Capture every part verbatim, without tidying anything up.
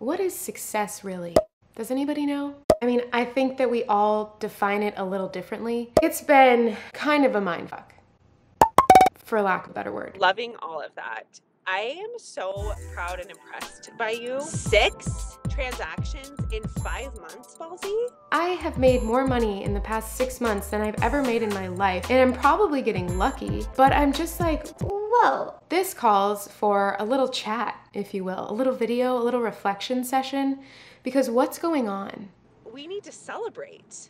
What is success really? Does anybody know? I mean, I think that we all define it a little differently. It's been kind of a mindfuck, for lack of a better word. Loving all of that. I am so proud and impressed by you. Six transactions in five months, Ballsy. I have made more money in the past six months than I've ever made in my life, and I'm probably getting lucky, but I'm just like, whoa. This calls for a little chat, if you will, a little video, a little reflection session, because what's going on? We need to celebrate.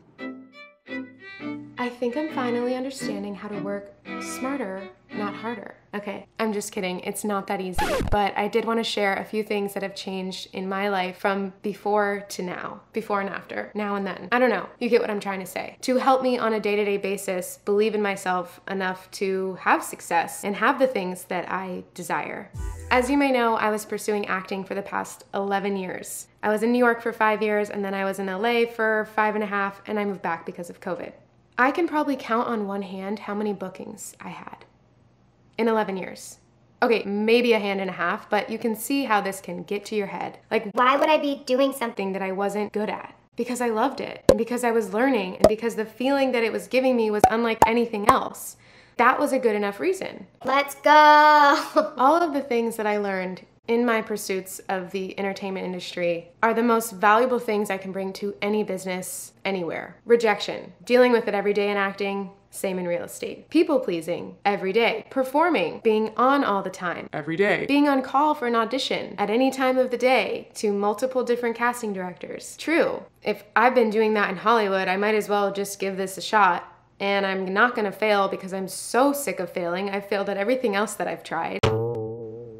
I think I'm finally understanding how to work smarter, not harder. Okay, I'm just kidding, it's not that easy, but I did want to share a few things that have changed in my life from before to now, before and after, now and then. I don't know, you get what I'm trying to say. To help me on a day-to-day basis believe in myself enough to have success and have the things that I desire. As you may know, I was pursuing acting for the past eleven years. I was in New York for five years, and then I was in L A for five and a half, and I moved back because of COVID. I can probably count on one hand how many bookings I had in eleven years. Okay, maybe a hand and a half, but you can see how this can get to your head. Like, why would I be doing something that I wasn't good at? Because I loved it, and because I was learning, and because the feeling that it was giving me was unlike anything else. That was a good enough reason. Let's go! All of the things that I learned in my pursuits of the entertainment industry are the most valuable things I can bring to any business anywhere. Rejection, dealing with it every day in acting, same in real estate. People pleasing, every day. Performing, being on all the time. Every day. Being on call for an audition at any time of the day to multiple different casting directors. True, if I've been doing that in Hollywood, I might as well just give this a shot, and I'm not gonna fail because I'm so sick of failing. I've failed at everything else that I've tried.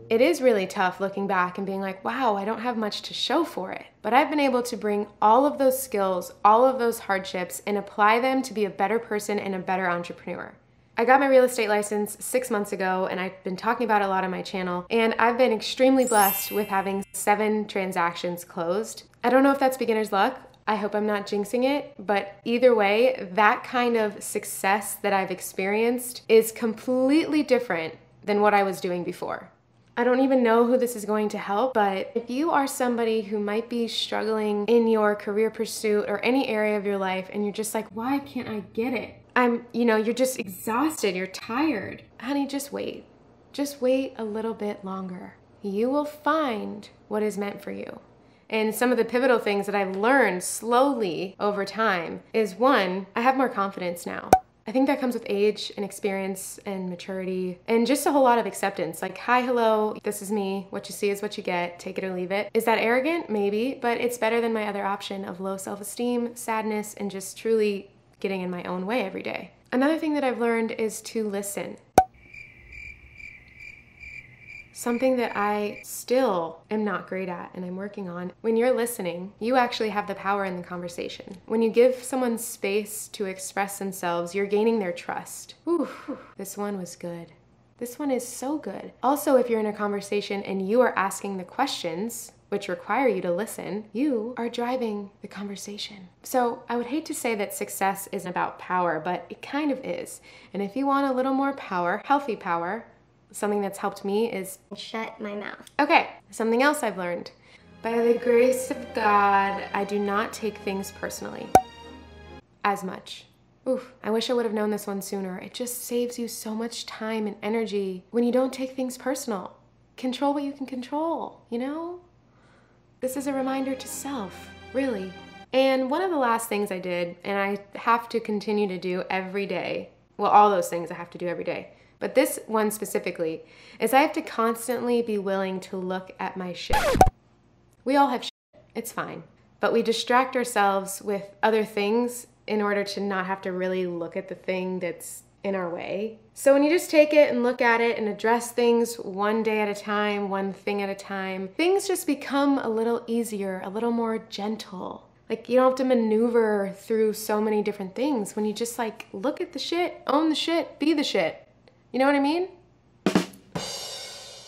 It is really tough looking back and being like, wow, I don't have much to show for it. But I've been able to bring all of those skills, all of those hardships, and apply them to be a better person and a better entrepreneur. I got my real estate license six months ago, and I've been talking about it a lot on my channel, and I've been extremely blessed with having seven transactions closed. I don't know if that's beginner's luck. I hope I'm not jinxing it, but either way, that kind of success that I've experienced is completely different than what I was doing before. I don't even know who this is going to help, but if you are somebody who might be struggling in your career pursuit or any area of your life, and you're just like, why can't I get it? I'm, you know, you're just exhausted, you're tired. Honey, just wait. Just wait a little bit longer. You will find what is meant for you. And some of the pivotal things that I've learned slowly over time is, one, I have more confidence now. I think that comes with age and experience and maturity and just a whole lot of acceptance. Like, hi, hello, this is me. What you see is what you get. Take it or leave it. Is that arrogant? Maybe, but it's better than my other option of low self-esteem, sadness, and just truly getting in my own way every day. Another thing that I've learned is to listen. Something that I still am not great at and I'm working on. When you're listening, you actually have the power in the conversation. When you give someone space to express themselves, you're gaining their trust. Ooh, this one was good. This one is so good. Also, if you're in a conversation and you are asking the questions, which require you to listen, you are driving the conversation. So I would hate to say that success isn't about power, but it kind of is. And if you want a little more power, healthy power, something that's helped me is shut my mouth. Okay, something else I've learned. By the grace of God, I do not take things personally as much. Oof, I wish I would have known this one sooner. It just saves you so much time and energy when you don't take things personal. Control what you can control, you know? This is a reminder to self, really. And one of the last things I did, and I have to continue to do every day, well, all those things I have to do every day, but this one specifically, is I have to constantly be willing to look at my shit. We all have shit, it's fine. But we distract ourselves with other things in order to not have to really look at the thing that's in our way. So when you just take it and look at it and address things one day at a time, one thing at a time, things just become a little easier, a little more gentle. Like, you don't have to maneuver through so many different things when you just like, look at the shit, own the shit, be the shit. You know what I mean?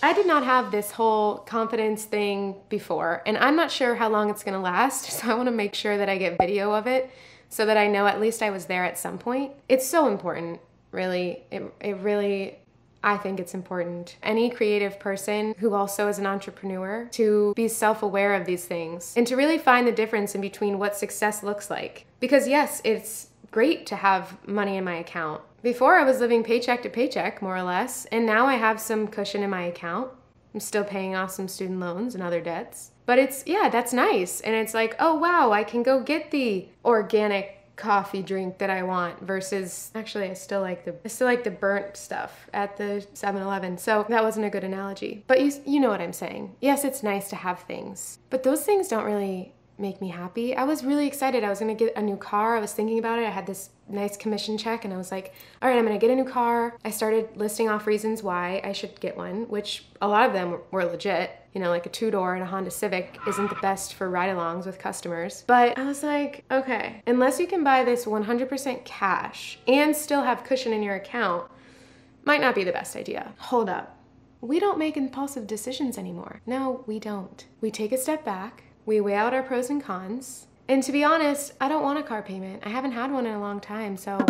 I did not have this whole confidence thing before, and I'm not sure how long it's gonna last, so I wanna make sure that I get video of it so that I know at least I was there at some point. It's so important, really. It, it really, I think it's important. Any creative person who also is an entrepreneur to be self-aware of these things and to really find the difference in between what success looks like. Because yes, it's great to have money in my account. Before I was living paycheck to paycheck, more or less, and now I have some cushion in my account. I'm still paying off some student loans and other debts. But it's, yeah, that's nice. And it's like, oh wow, I can go get the organic coffee drink that I want versus, actually I still like the I still like the burnt stuff at the seven eleven, so that wasn't a good analogy. But you, you know what I'm saying. Yes, it's nice to have things, but those things don't really make me happy. I was really excited. I was gonna get a new car. I was thinking about it. I had this nice commission check and I was like, all right, I'm gonna get a new car. I started listing off reasons why I should get one, which a lot of them were legit. You know, like a two-door and a Honda Civic isn't the best for ride-alongs with customers. But I was like, okay, unless you can buy this one hundred percent cash and still have cushion in your account, might not be the best idea. Hold up. We don't make impulsive decisions anymore. No, we don't. We take a step back. We weigh out our pros and cons. And to be honest, I don't want a car payment. I haven't had one in a long time, so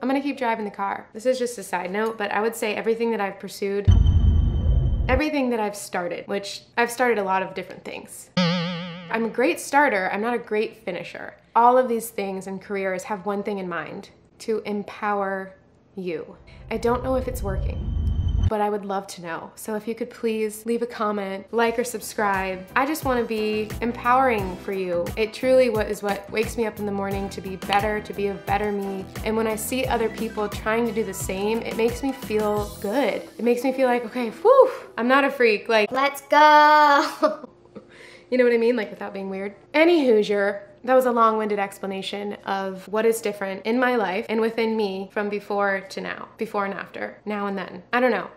I'm gonna keep driving the car. This is just a side note, but I would say everything that I've pursued, everything that I've started, which I've started a lot of different things. I'm a great starter, I'm not a great finisher. All of these things and careers have one thing in mind, to empower you. I don't know if it's working, but I would love to know. So if you could please leave a comment, like or subscribe. I just wanna be empowering for you. It truly is what wakes me up in the morning to be better, to be a better me. And when I see other people trying to do the same, it makes me feel good. It makes me feel like, okay, whew, I'm not a freak. Like, let's go. You know what I mean? Like, without being weird. Any Hoosier. That was a long-winded explanation of what is different in my life and within me from before to now, before and after, now and then. I don't know.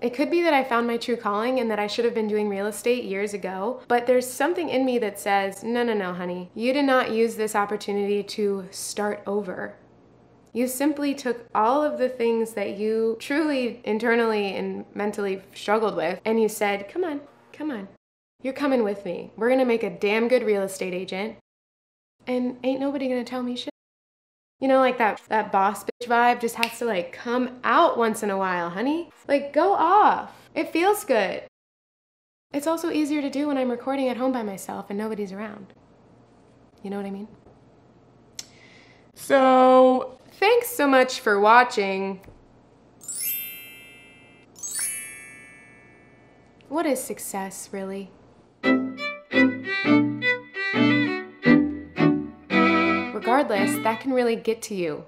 It could be that I found my true calling and that I should have been doing real estate years ago, but there's something in me that says, no, no, no, honey, you did not use this opportunity to start over. You simply took all of the things that you truly internally and mentally struggled with and you said, come on, come on. You're coming with me. We're gonna make a damn good real estate agent and ain't nobody gonna tell me shit. You know, like that, that boss bitch vibe just has to like come out once in a while, honey. Like, go off. It feels good. It's also easier to do when I'm recording at home by myself and nobody's around. You know what I mean? So, thanks so much for watching. What is success, really? Regardless, that can really get to you.